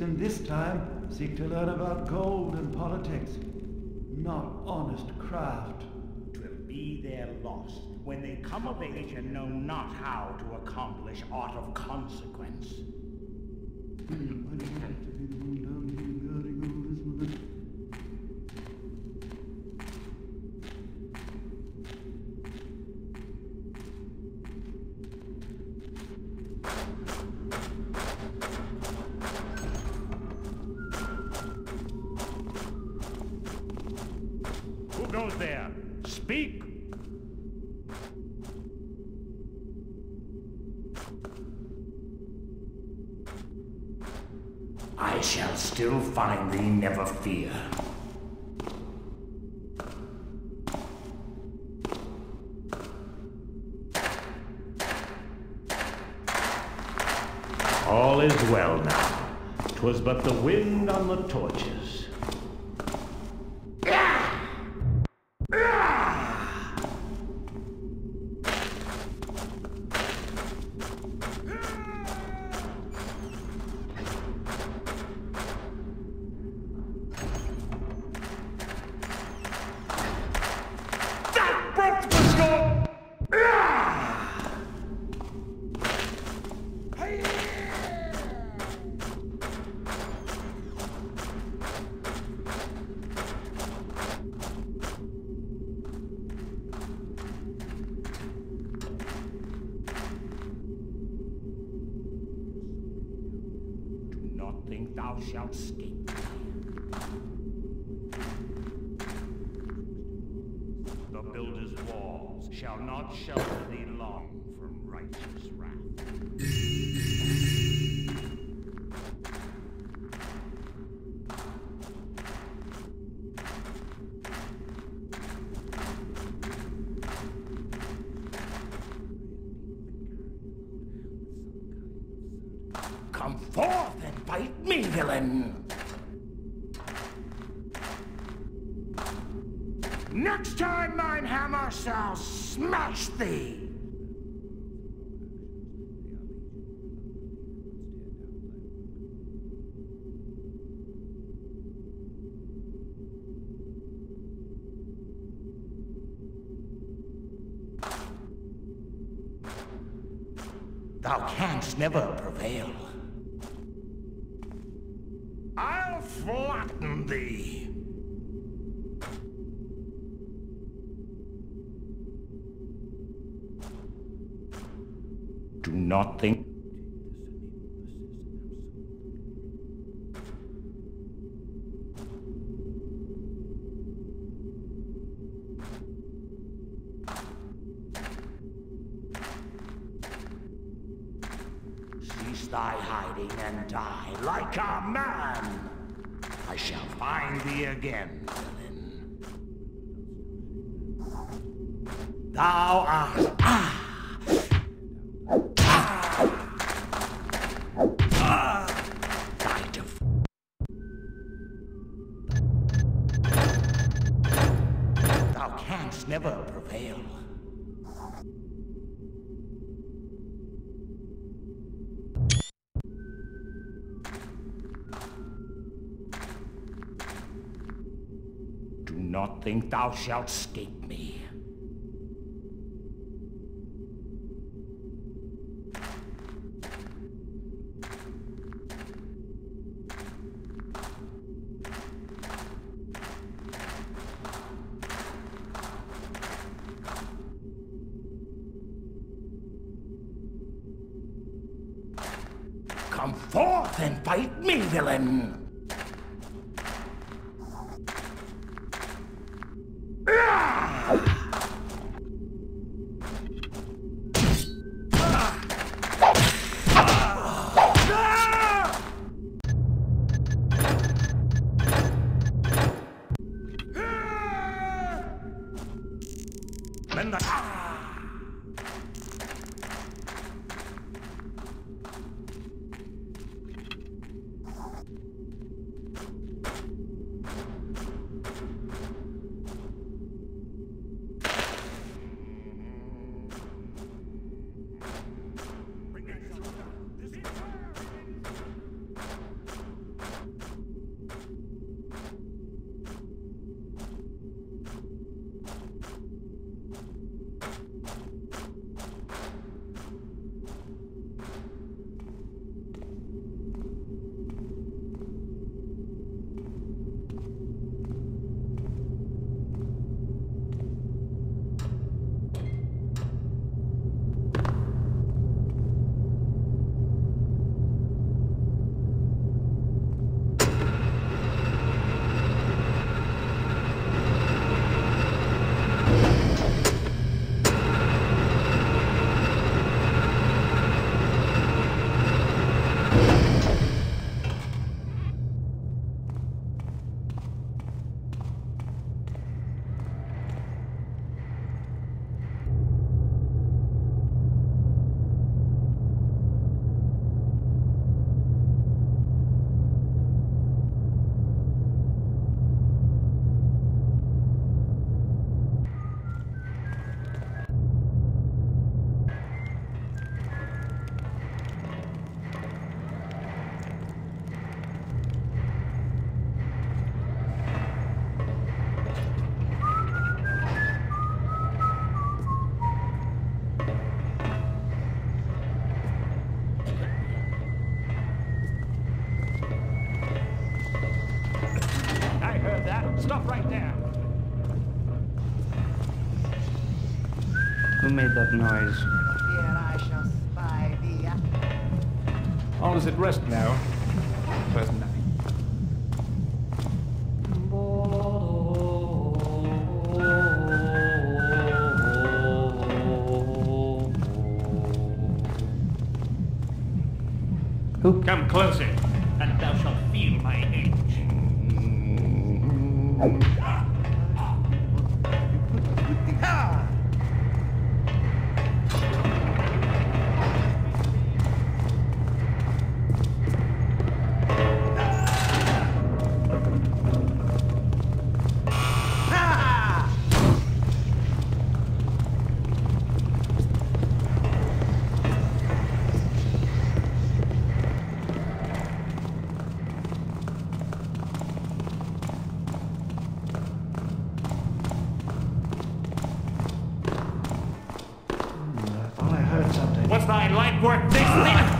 And this time, seek to learn about gold and politics, not honest craft. 'Twill be their loss when they come of age and know not how to accomplish aught of consequence. I shall still find thee, never fear. All is well now. 'Twas but the wind on the torches. Come forth and bite me, villain! Next time, mine hammer shall smash thee! Thou canst never prevail. I'll flatten thee. Do not think. Thy hiding and die like a man. I shall find thee again, villain. Thou art. Thou canst never prevail. Do not think thou shalt escape me. Come forth and fight me, villain! That noise. Here I shall spy thee. All is at rest now. First night. Who? Come closer, and thou shalt feel my age. Was thy life worth this minute?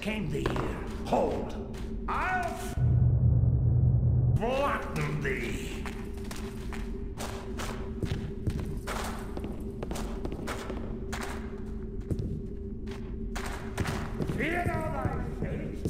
Came the year. Hold. I'll flatten thee. Fear thou thy fate.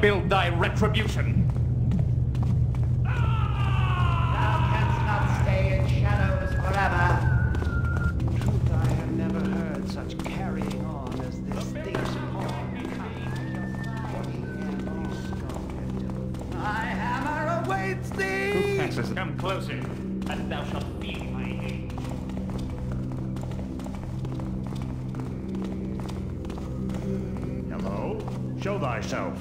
Build thy retribution. Thou canst not stay in shadows forever. In truth, I have never heard such carrying on as this thing called. My hammer awaits thee! Come closer, and thou shalt feel my aim. Hello? Show thyself.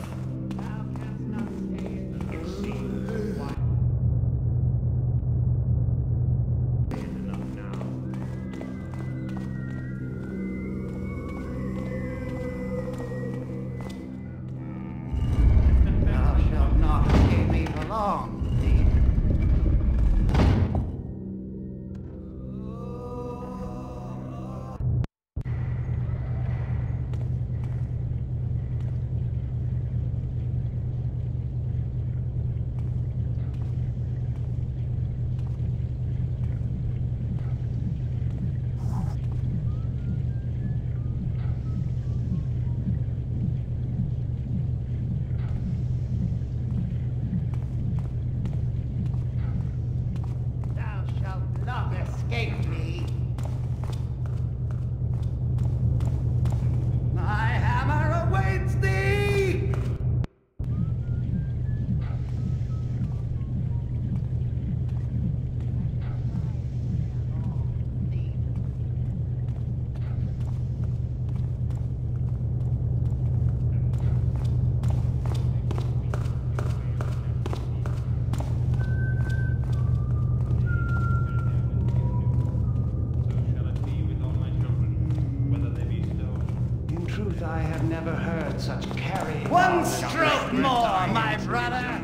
truth, I have never heard such carrying. One stroke more, my brother!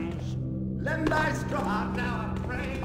Lend thy stroke out now, I pray.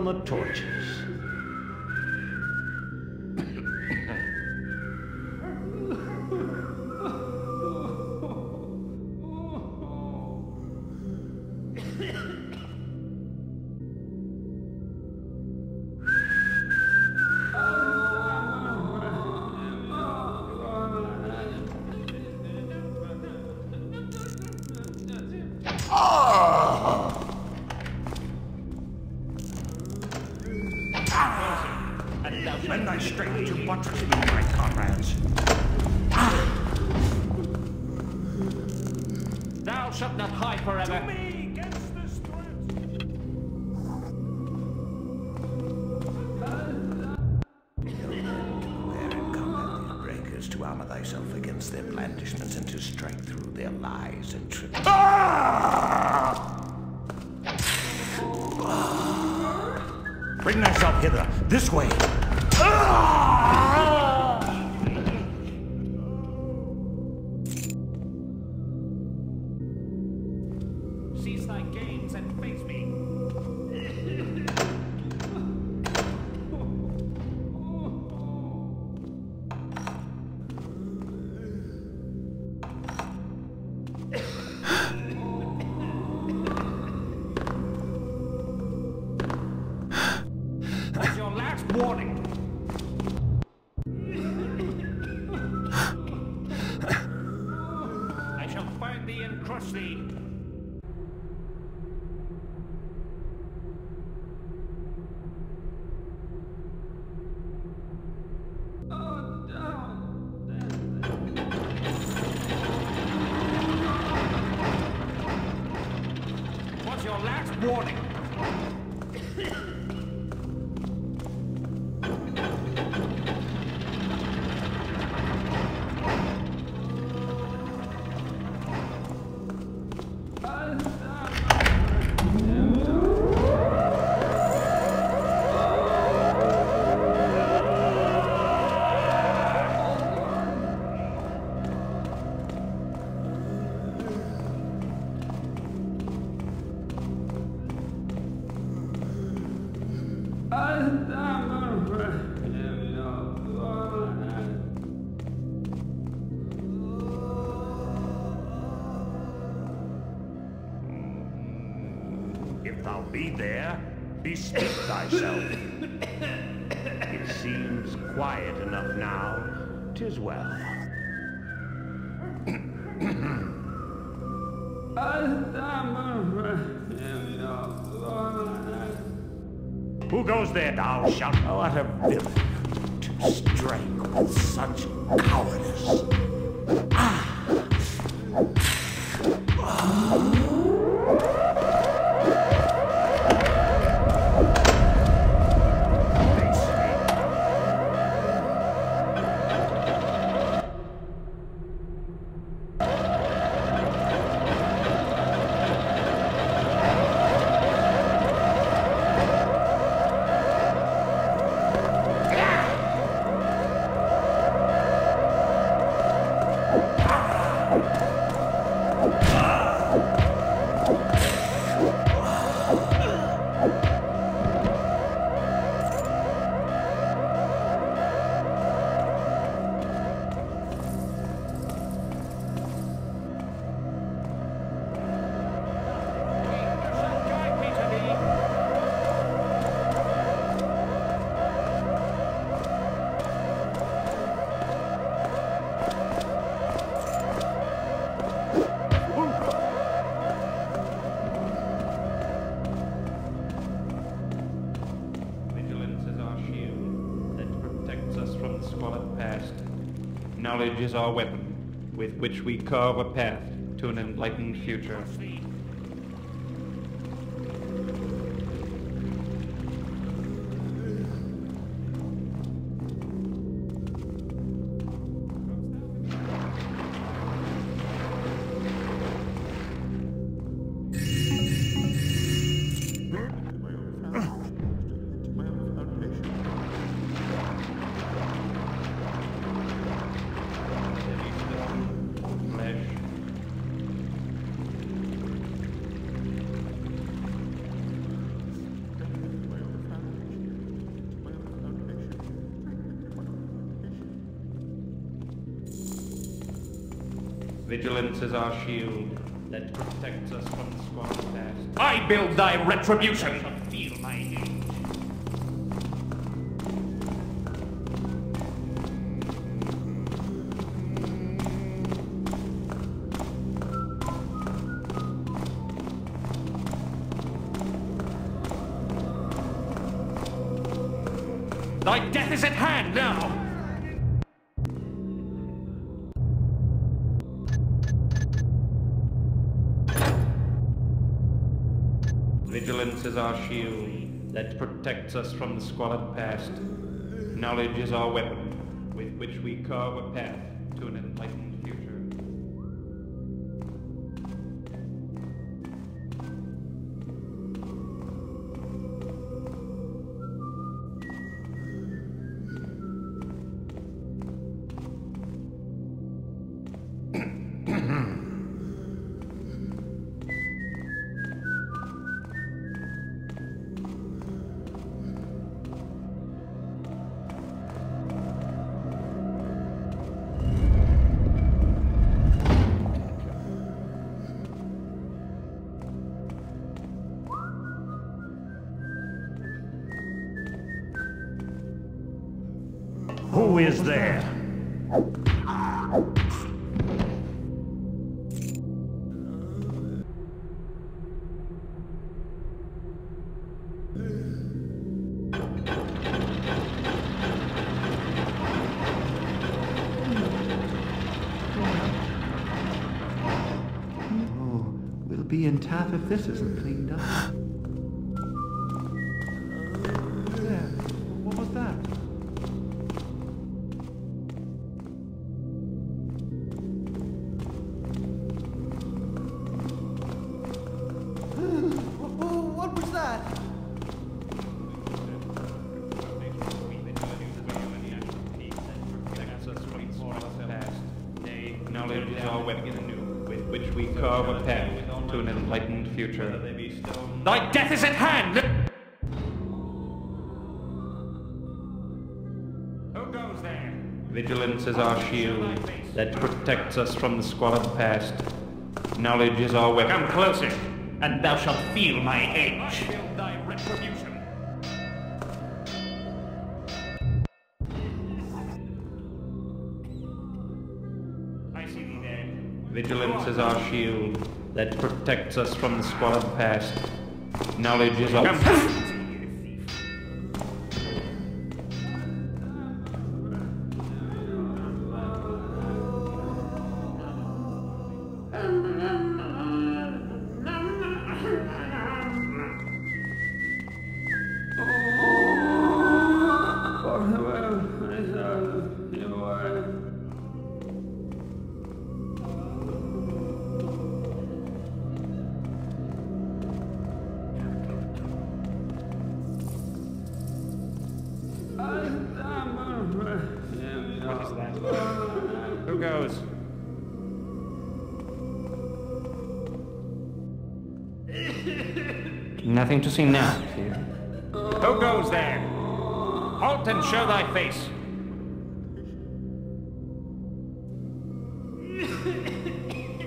The torches. If thou be there, bespeak thyself. If seems quiet enough now. 'Tis well. Who goes there, thou shalt? What a villain to strike with such cowardice. Knowledge is our weapon, with which we carve a path to an enlightened future. Vigilance is our shield that protects us from the squalid past. I build thy retribution! Feel my age. Thy death is at hand now! Vigilance is our shield that protects us from the squalid past. Knowledge is our weapon, with which we carve a path to an enlightened future. Who is there? Oh, we'll be in taff if this isn't cleaned up. Which we carve a path to an enlightened future. Thy death is at hand! Who goes there? Vigilance is our shield that protects us from the squalid past. Knowledge is our weapon. Come closer, and thou shalt feel my age. I feel thy retribution. Vigilance is our shield that protects us from the squalid past. Knowledge is our... Nothing to see now. Who goes there? Halt and show thy face.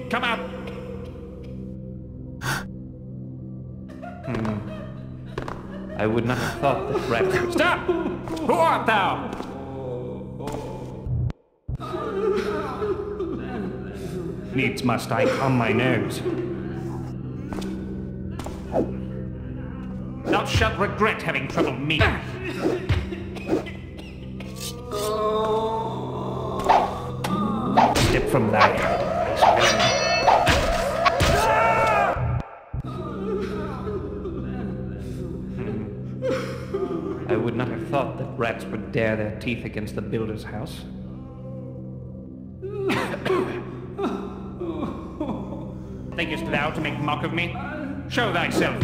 Come out. I would not have thought that rat. Stop! Who art thou? Needs must I calm my nerves. Thou shalt regret having troubled me. Step from thy head. I would not have thought that rats would dare their teeth against the builder's house. Thinkest thou to make mock of me? Show thyself.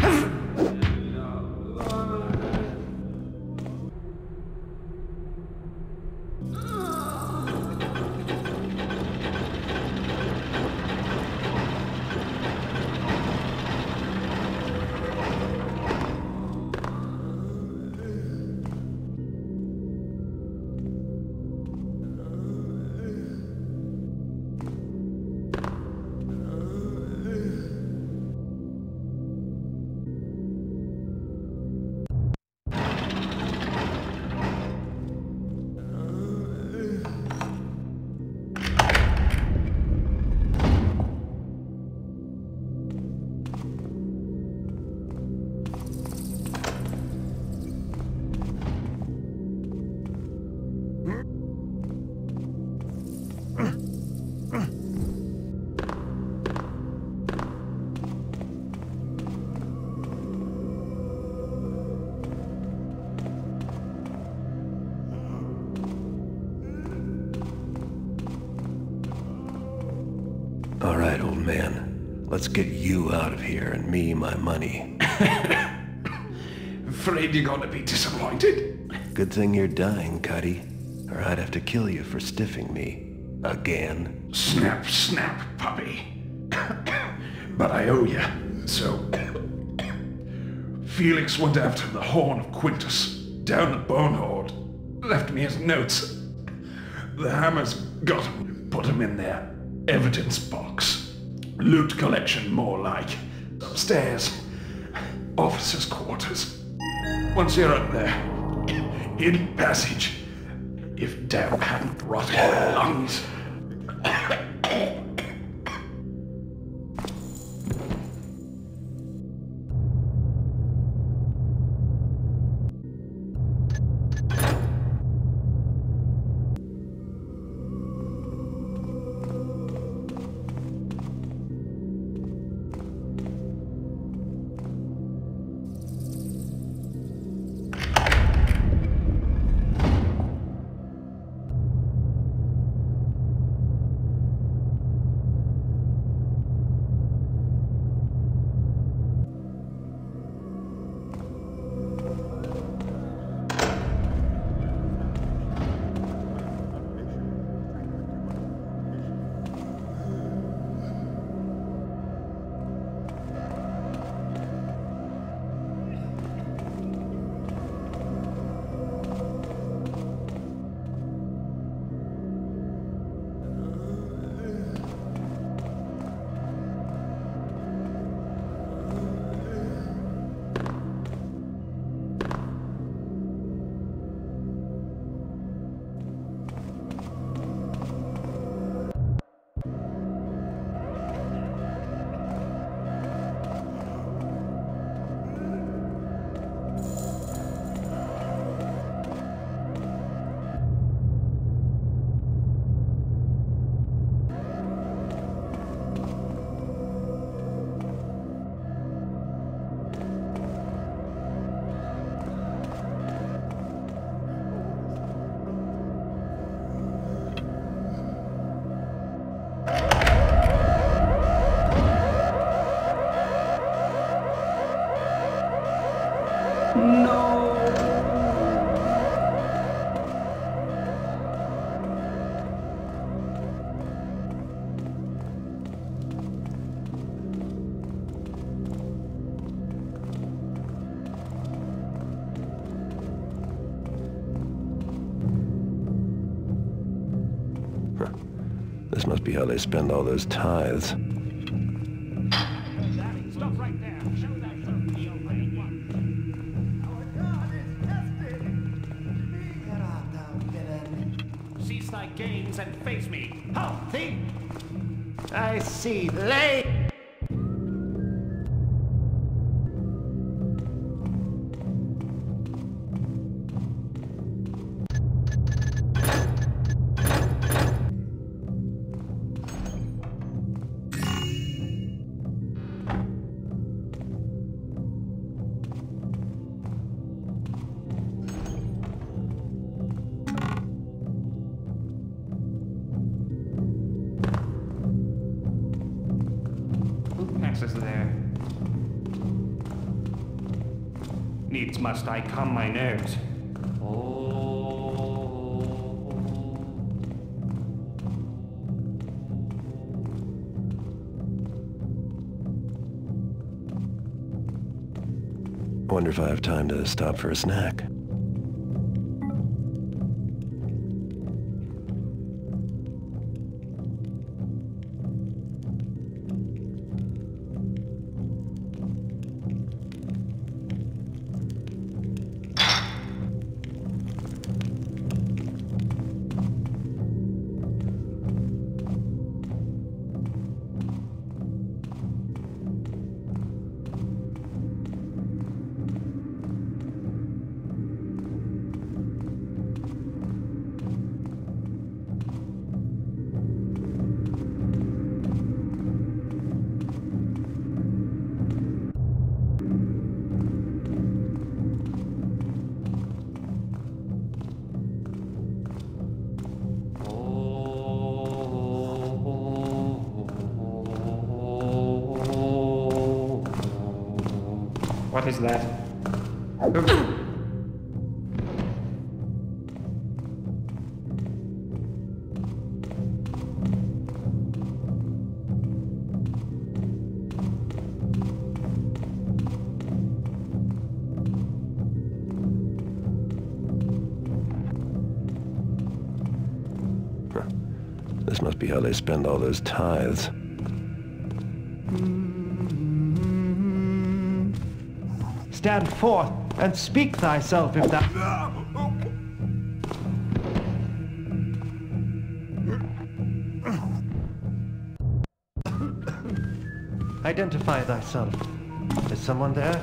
Let's get you out of here and me my money. Afraid you're gonna be disappointed. Good thing you're dying, Cuddy, or I'd have to kill you for stiffing me. Again. Snap, snap, puppy. But I owe you, so... Felix went after the horn of Quintus, down at Bonehorde. Left me his notes. The Hammers got him and put him in their evidence box. Loot collection, more like. Upstairs. Officers' quarters. Once you're up there, hidden passage. If damn hadn't rotted my lungs. paper. This must be how they spend all those tithes. Cease thy games and face me. How thee? I see lay. Needs must I calm my nerves. Wonder if I have time to stop for a snack. What is that? This must be how they spend all those tithes. Stand forth and speak thyself if thou... Identify thyself. Is someone there?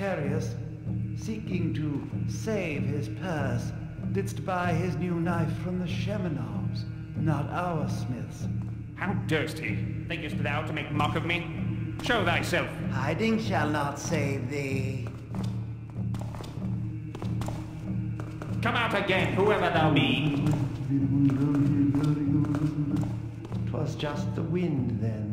Tarius, seeking to save his purse, didst buy his new knife from the Scheminars, not our smiths. How durst he? Thinkest thou to make mock of me? Show thyself. Hiding shall not save thee. Come out again, whoever thou be. 'Twas just the wind then.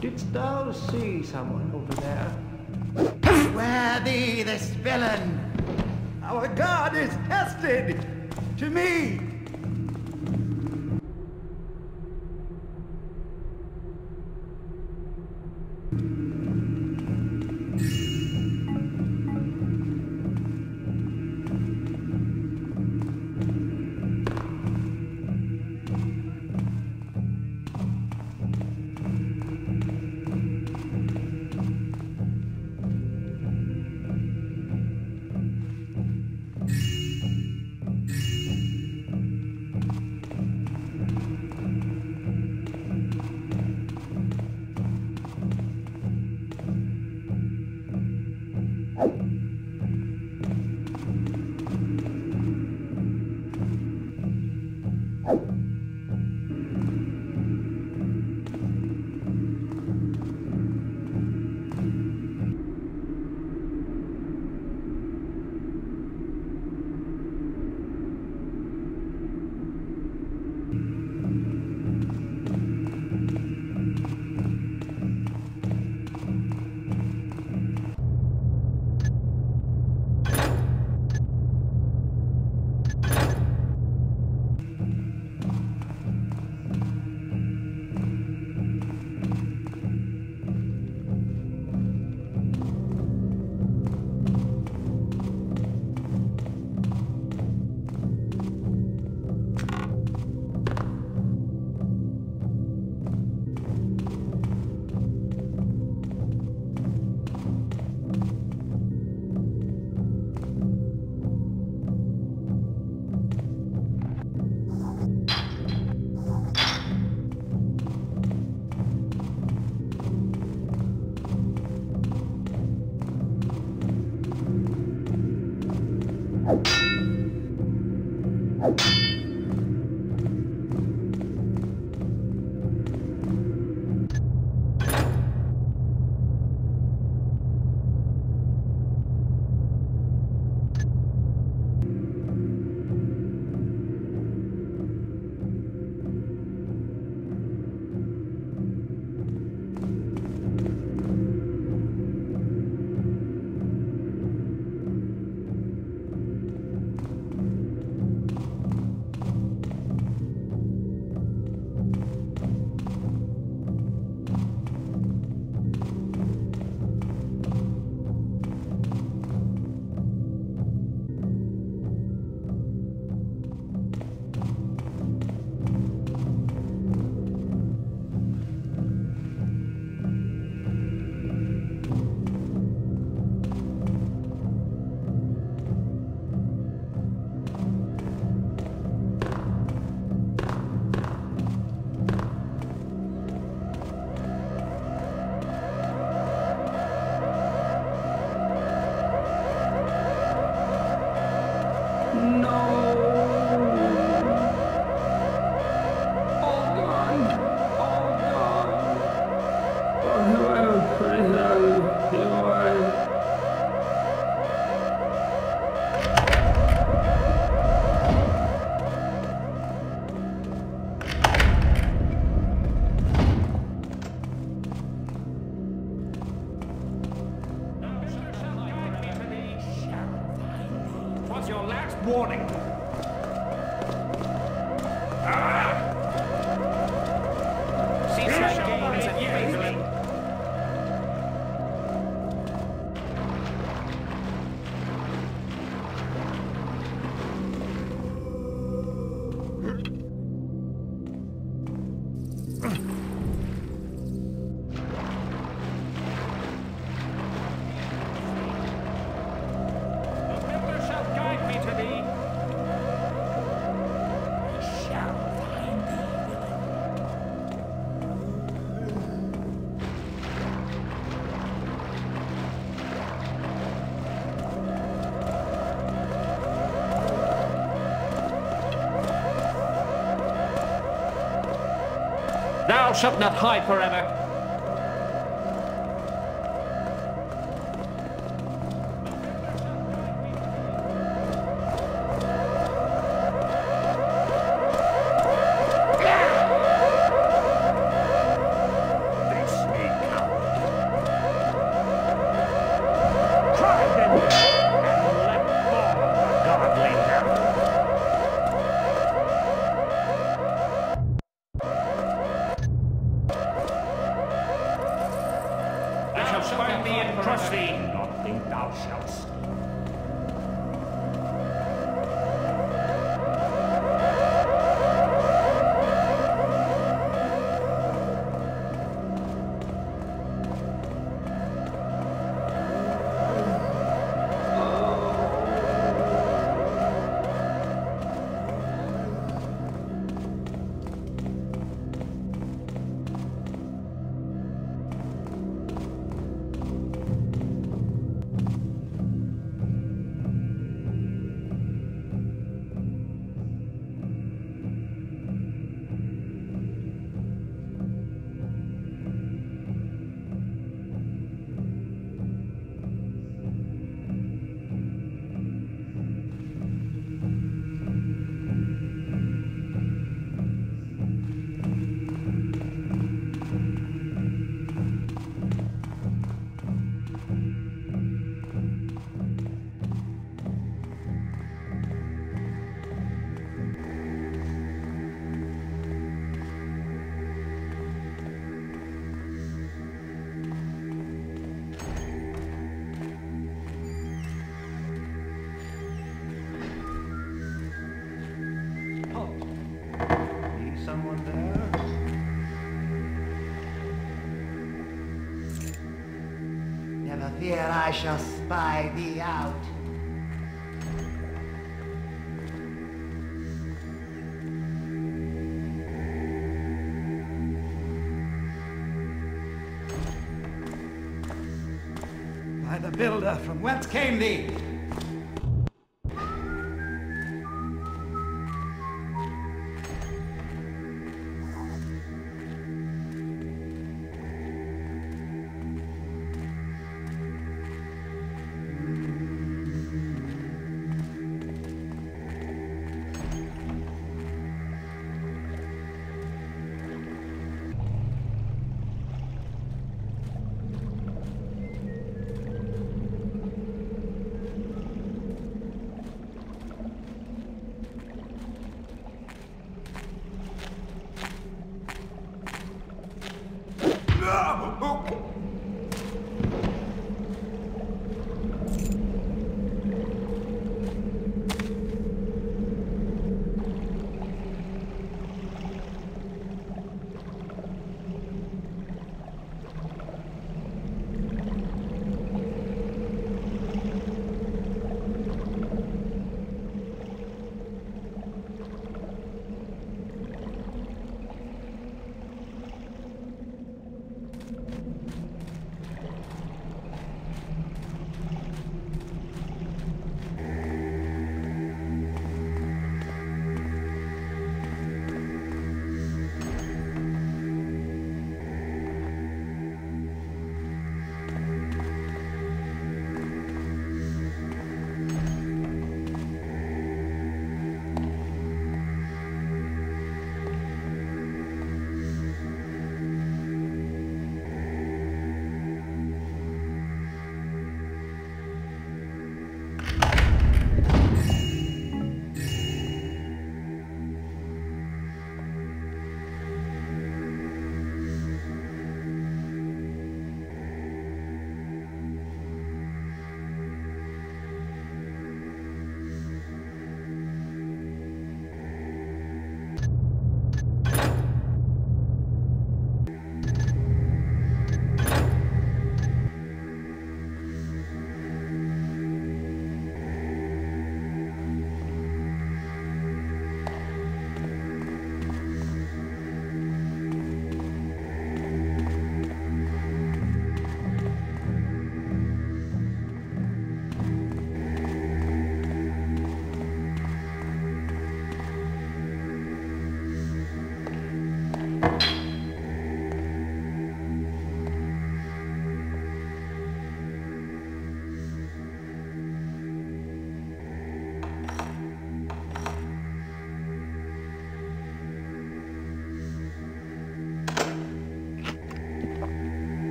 Didst thou see someone over there? Beware thee, this villain! Our God is tested! To me! Thou shalt not hide forever. Here I shall spy thee out. By the builder, from whence came thee?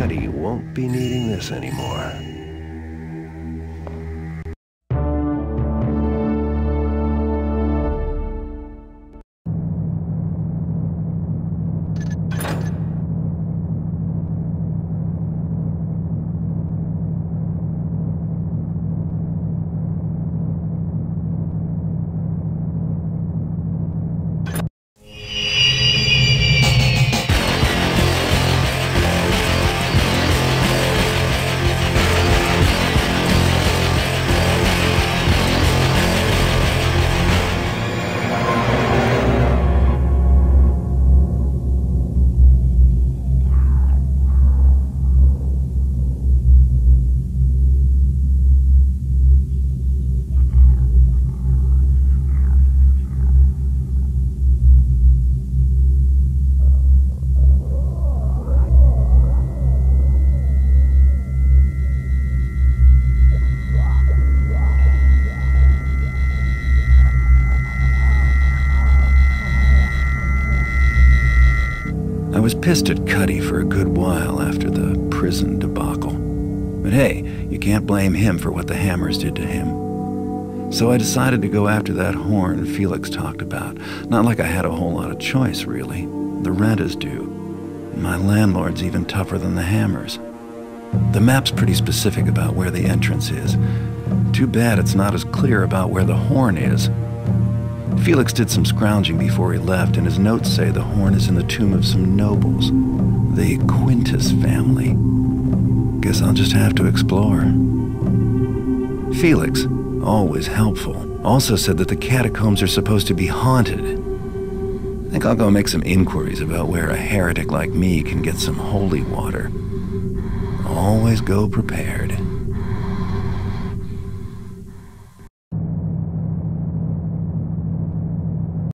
Cuddy won't be needing this anymore. I was pissed at Cuddy for a good while after the prison debacle. But hey, you can't blame him for what the Hammers did to him. So I decided to go after that horn Felix talked about. Not like I had a whole lot of choice, really. The rent is due. And my landlord's even tougher than the Hammers. The map's pretty specific about where the entrance is. Too bad it's not as clear about where the horn is. Felix did some scrounging before he left, and his notes say the horn is in the tomb of some nobles, the Quintus family. Guess I'll just have to explore. Felix, always helpful, also said that the catacombs are supposed to be haunted. I think I'll go make some inquiries about where a heretic like me can get some holy water. Always go prepared.